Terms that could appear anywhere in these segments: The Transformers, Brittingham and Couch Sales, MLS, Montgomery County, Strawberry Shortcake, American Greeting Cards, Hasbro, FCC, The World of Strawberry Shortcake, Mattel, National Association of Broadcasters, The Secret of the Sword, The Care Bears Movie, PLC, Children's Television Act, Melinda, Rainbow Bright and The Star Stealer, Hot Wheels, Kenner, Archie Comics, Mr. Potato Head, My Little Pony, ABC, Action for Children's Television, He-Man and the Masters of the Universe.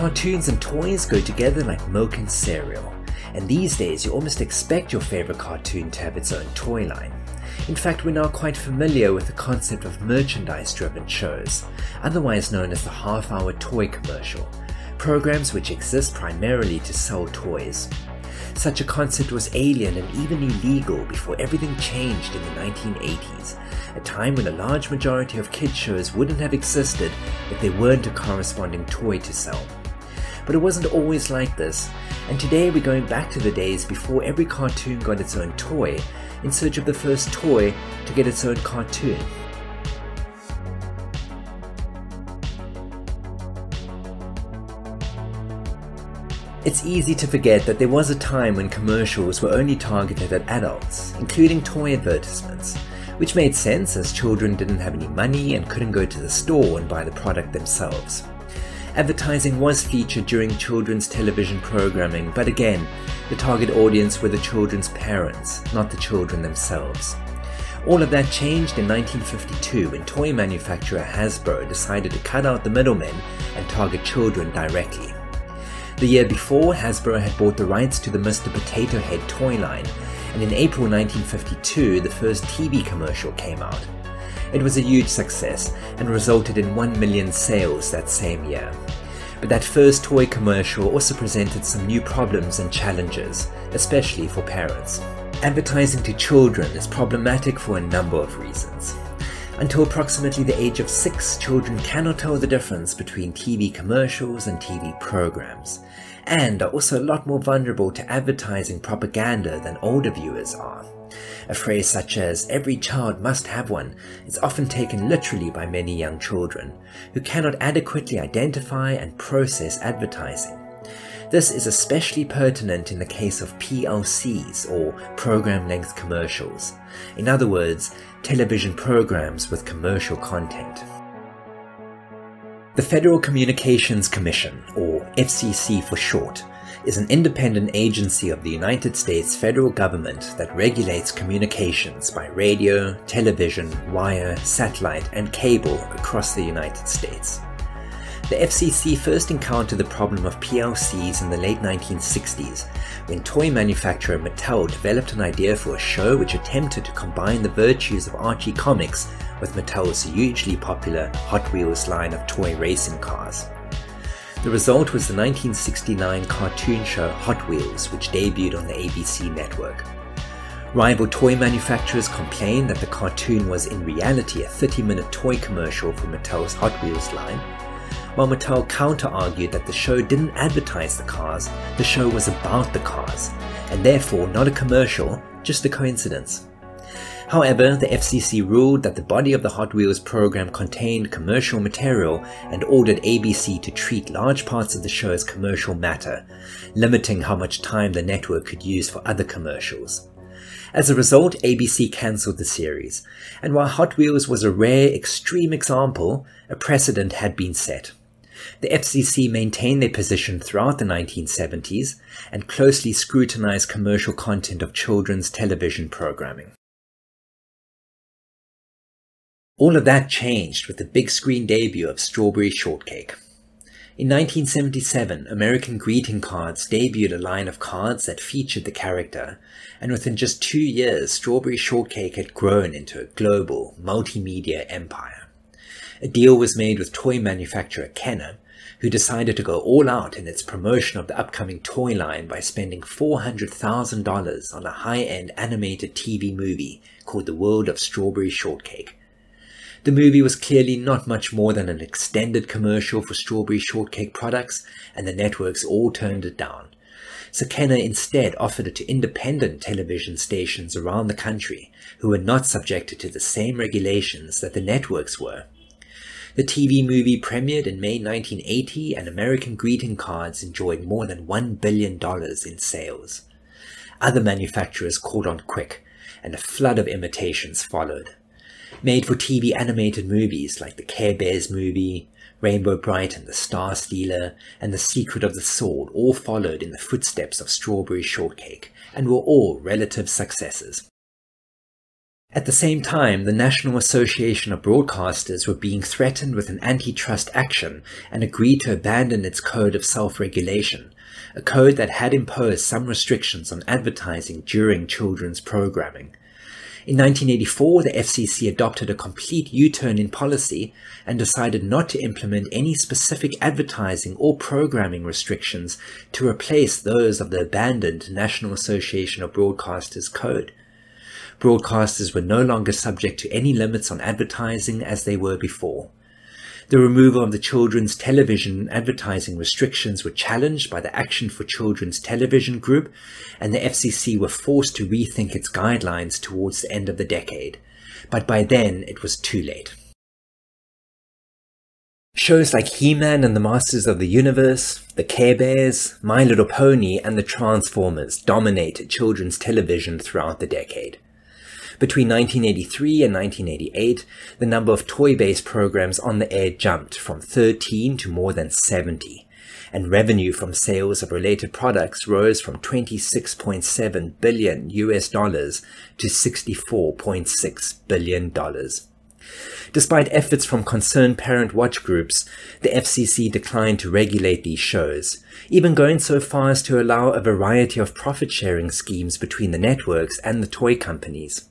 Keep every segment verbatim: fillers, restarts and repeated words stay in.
Cartoons and toys go together like milk and cereal, and these days you almost expect your favourite cartoon to have its own toy line. In fact, we're now quite familiar with the concept of merchandise-driven shows, otherwise known as the half-hour toy commercial, programs which exist primarily to sell toys. Such a concept was alien and even illegal before everything changed in the nineteen eighties, a time when a large majority of kids' shows wouldn't have existed if there weren't a corresponding toy to sell. But it wasn't always like this, and today we're going back to the days before every cartoon got its own toy, in search of the first toy to get its own cartoon. It's easy to forget that there was a time when commercials were only targeted at adults, including toy advertisements, which made sense as children didn't have any money and couldn't go to the store and buy the product themselves. Advertising was featured during children's television programming, but again, the target audience were the children's parents, not the children themselves. All of that changed in nineteen fifty-two when toy manufacturer Hasbro decided to cut out the middlemen and target children directly. The year before, Hasbro had bought the rights to the Mister Potato Head toy line, and in April nineteen fifty-two, the first T V commercial came out. It was a huge success, and resulted in one million sales that same year. But that first toy commercial also presented some new problems and challenges, especially for parents. Advertising to children is problematic for a number of reasons. Until approximately the age of six, children cannot tell the difference between T V commercials and T V programs, and are also a lot more vulnerable to advertising propaganda than older viewers are. A phrase such as, "every child must have one," is often taken literally by many young children, who cannot adequately identify and process advertising. This is especially pertinent in the case of P L Cs, or program-length commercials. In other words, television programs with commercial content. The Federal Communications Commission, or F C C for short, is an independent agency of the United States federal government that regulates communications by radio, television, wire, satellite, and cable across the United States. The F C C first encountered the problem of P L Cs in the late nineteen sixties, when toy manufacturer Mattel developed an idea for a show which attempted to combine the virtues of Archie Comics with Mattel's hugely popular Hot Wheels line of toy racing cars. The result was the nineteen sixty-nine cartoon show Hot Wheels, which debuted on the A B C network. Rival toy manufacturers complained that the cartoon was in reality a thirty-minute toy commercial for Mattel's Hot Wheels line. While Mattel counter-argued that the show didn't advertise the cars, the show was about the cars, and therefore not a commercial, just a coincidence. However, the F C C ruled that the body of the Hot Wheels program contained commercial material and ordered A B C to treat large parts of the show as commercial matter, limiting how much time the network could use for other commercials. As a result, A B C cancelled the series, and while Hot Wheels was a rare, extreme example, a precedent had been set. The F C C maintained their position throughout the nineteen seventies, and closely scrutinized commercial content of children's television programming. All of that changed with the big screen debut of Strawberry Shortcake. In nineteen seventy-seven, American Greeting Cards debuted a line of cards that featured the character, and within just two years, Strawberry Shortcake had grown into a global, multimedia empire. A deal was made with toy manufacturer Kenner, who decided to go all out in its promotion of the upcoming toy line by spending four hundred thousand dollars on a high-end animated T V movie called The World of Strawberry Shortcake. The movie was clearly not much more than an extended commercial for Strawberry Shortcake products, and the networks all turned it down. So Kenner instead offered it to independent television stations around the country, who were not subjected to the same regulations that the networks were. The T V movie premiered in May nineteen eighty, and American Greeting Cards enjoyed more than one billion dollars in sales. Other manufacturers caught on quick, and a flood of imitations followed. Made-for-T V animated movies like The Care Bears Movie, Rainbow Bright and The Star Stealer, and The Secret of the Sword all followed in the footsteps of Strawberry Shortcake, and were all relative successes. At the same time, the National Association of Broadcasters were being threatened with an antitrust action and agreed to abandon its code of self-regulation, a code that had imposed some restrictions on advertising during children's programming. In nineteen eighty-four, the F C C adopted a complete U-turn in policy and decided not to implement any specific advertising or programming restrictions to replace those of the abandoned National Association of Broadcasters code. Broadcasters were no longer subject to any limits on advertising as they were before. The removal of the children's television advertising restrictions were challenged by the Action for Children's Television group, and the F C C were forced to rethink its guidelines towards the end of the decade. But by then, it was too late. Shows like He-Man and the Masters of the Universe, The Care Bears, My Little Pony, and The Transformers dominated children's television throughout the decade. Between nineteen eighty-three and nineteen eighty-eight, the number of toy-based programs on the air jumped from thirteen to more than seventy, and revenue from sales of related products rose from twenty-six point seven billion US dollars to sixty-four point six billion dollars. Despite efforts from concerned parent watch groups, the F C C declined to regulate these shows, even going so far as to allow a variety of profit-sharing schemes between the networks and the toy companies.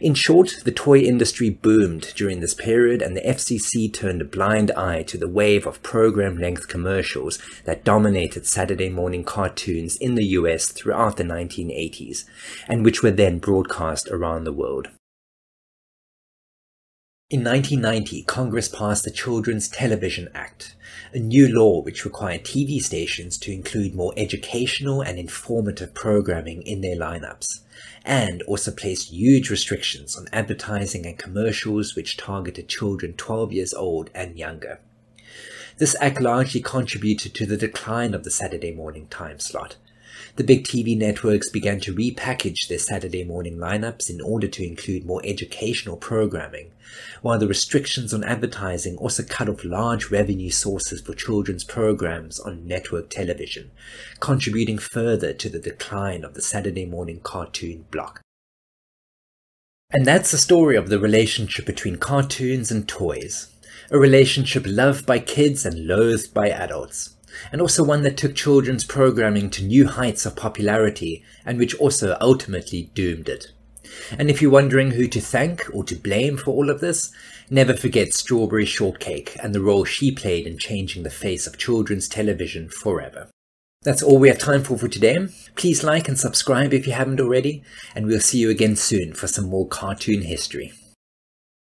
In short, the toy industry boomed during this period, and the F C C turned a blind eye to the wave of program-length commercials that dominated Saturday morning cartoons in the U S throughout the nineteen eighties, and which were then broadcast around the world. In nineteen ninety, Congress passed the Children's Television Act, a new law which required T V stations to include more educational and informative programming in their lineups, and also placed huge restrictions on advertising and commercials which targeted children twelve years old and younger. This act largely contributed to the decline of the Saturday morning time slot. The big T V networks began to repackage their Saturday morning lineups in order to include more educational programming, while the restrictions on advertising also cut off large revenue sources for children's programs on network television, contributing further to the decline of the Saturday morning cartoon block. And that's the story of the relationship between cartoons and toys, a relationship loved by kids and loathed by adults, and also one that took children's programming to new heights of popularity, and which also ultimately doomed it. And if you're wondering who to thank or to blame for all of this, never forget Strawberry Shortcake and the role she played in changing the face of children's television forever. That's all we have time for for today. Please like and subscribe if you haven't already, and we'll see you again soon for some more cartoon history.